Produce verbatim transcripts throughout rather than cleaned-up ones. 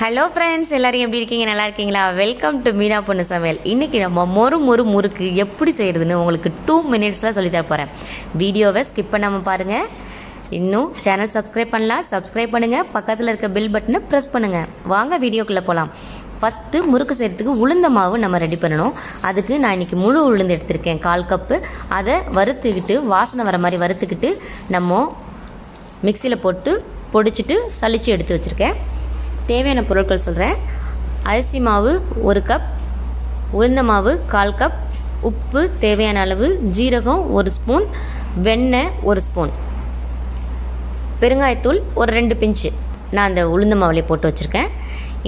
Hello friends, எல்லாரும் எப்படி இருக்கீங்க? நல்லா இருக்கீங்களா? வெல்கம் டு மீனா பொண்ணு சமையல். இன்றைக்கி நம்ம மொறு மொறு முறுக்கு எப்படி செய்கிறதுன்னு உங்களுக்கு டூ மினிட்ஸில் சொல்லித்தர போகிறேன். வீடியோவை ஸ்கிப் பண்ணாமல் பாருங்கள். இன்னும் சேனல் சப்ஸ்கிரைப் பண்ணலாம், சப்ஸ்கிரைப் பண்ணுங்கள். பக்கத்தில் இருக்க பில் பட்டனை ப்ரெஸ் பண்ணுங்கள். வாங்க வீடியோக்குள்ளே போகலாம். ஃபஸ்ட்டு முறுக்கு செய்கிறதுக்கு உளுந்த மாவு நம்ம ரெடி பண்ணணும். அதுக்கு நான் இன்றைக்கி முழு உளுந்து எடுத்திருக்கேன், கால் கப்பு. அதை வறுத்துக்கிட்டு, வாசனை வர மாதிரி வறுத்துக்கிட்டு நம்ம மிக்சியில் போட்டு பொடிச்சிட்டு சளிச்சு எடுத்து வச்சுருக்கேன். தேவையான பொருட்கள் சொல்கிறேன். அரிசி மாவு ஒரு கப், உளுந்த மாவு கால் கப், உப்பு தேவையான அளவு, ஜீரகம் ஒரு ஸ்பூன், வெண்ணெய் ஒரு ஸ்பூன், பெருங்காயத்தூள் ஒரு ரெண்டு பிஞ்சு நான் அந்த உளுந்த மாவுலேயே போட்டு வச்சுருக்கேன்.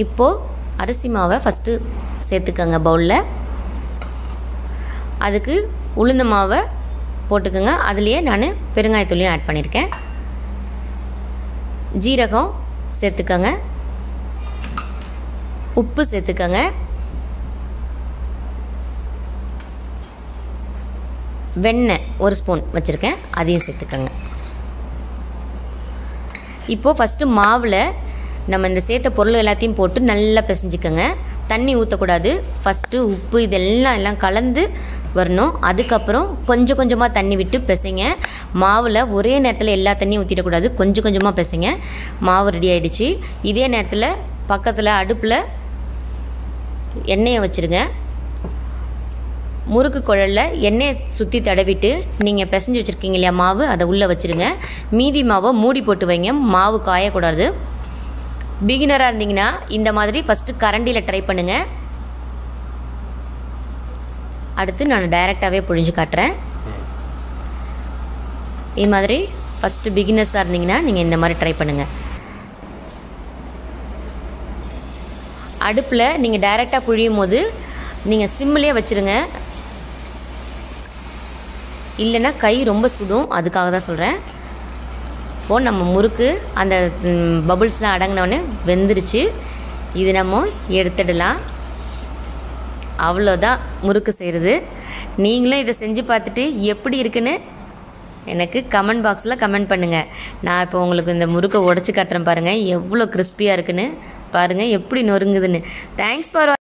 இப்போது அரிசி மாவை ஃபஸ்ட்டு சேர்த்துக்கோங்க பவுலில். அதுக்கு உளுந்த மாவை போட்டுக்கோங்க. அதுலேயே நான் பெருங்காயத்தூளையும் ஆட் பண்ணியிருக்கேன். ஜீரகம் சேர்த்துக்கோங்க, உப்பு சேர்த்துக்கோங்க, வெண்ணெய் ஒரு ஸ்பூன் வச்சுருக்கேன், அதையும் சேர்த்துக்கோங்க. இப்போது ஃபஸ்ட்டு மாவில் நம்ம இந்த சேர்த்த பொருள் எல்லாத்தையும் போட்டு நல்லா பிசைஞ்சிக்கோங்க. தண்ணி ஊற்றக்கூடாது. ஃபஸ்ட்டு உப்பு இதெல்லாம் எல்லாம் கலந்து வரணும். அதுக்கப்புறம் கொஞ்சம் கொஞ்சமாக தண்ணி விட்டு பிசைங்க. மாவில் ஒரே நேரத்தில் எல்லா தண்ணியும் ஊற்றிடக்கூடாது. கொஞ்சம் கொஞ்சமாக பிசைங்க. மாவு ரெடி ஆகிடுச்சு. இதே நேரத்தில் பக்கத்தில் அடுப்பில் எண்ணெயை வச்சுருங்க. முறுக்கு குழலில் எண்ணெயை சுற்றி தடவிட்டு நீங்கள் பிசைஞ்சு வச்சுருக்கீங்க இல்லையா மாவு, அதை உள்ளே வச்சுருங்க. மீதி மாவை மூடி போட்டு வைங்க. மாவு காயக்கூடாது. பிகினராக இருந்தீங்கன்னா இந்த மாதிரி ஃபஸ்ட்டு கரண்டியில் ட்ரை பண்ணுங்கள். அடுத்து நான் டைரெக்டாகவே புழிஞ்சு காட்டுறேன். இது மாதிரி ஃபஸ்ட்டு பிகினர்ஸாக இருந்தீங்கன்னா நீங்கள் இந்த மாதிரி ட்ரை பண்ணுங்கள். அடுப்பில் நீங்கள் டைரெக்டாக புழியும் போது நீங்கள் சிம்மிலே வச்சுருங்க. இல்லைன்னா கை ரொம்ப சுடும், அதுக்காக தான் சொல்கிறேன். இப்போது நம்ம முறுக்கு அந்த பபுள்ஸ்லாம் அடங்கினோடனே வெந்துருச்சு. இது நம்ம எடுத்துடலாம். அவ்வளோதான் முறுக்கு செய்கிறது. நீங்களும் இதை செஞ்சு பார்த்துட்டு எப்படி இருக்குன்னு எனக்கு கமெண்ட் பாக்ஸில் கமெண்ட் பண்ணுங்கள். நான் இப்போ உங்களுக்கு இந்த முறுக்கை உடச்சி காட்டுறேன் பாருங்கள், எவ்வளோ கிறிஸ்பியாக இருக்குன்னு பாருங்கள், எப்படி நொறுங்குதுன்னு. Thanks for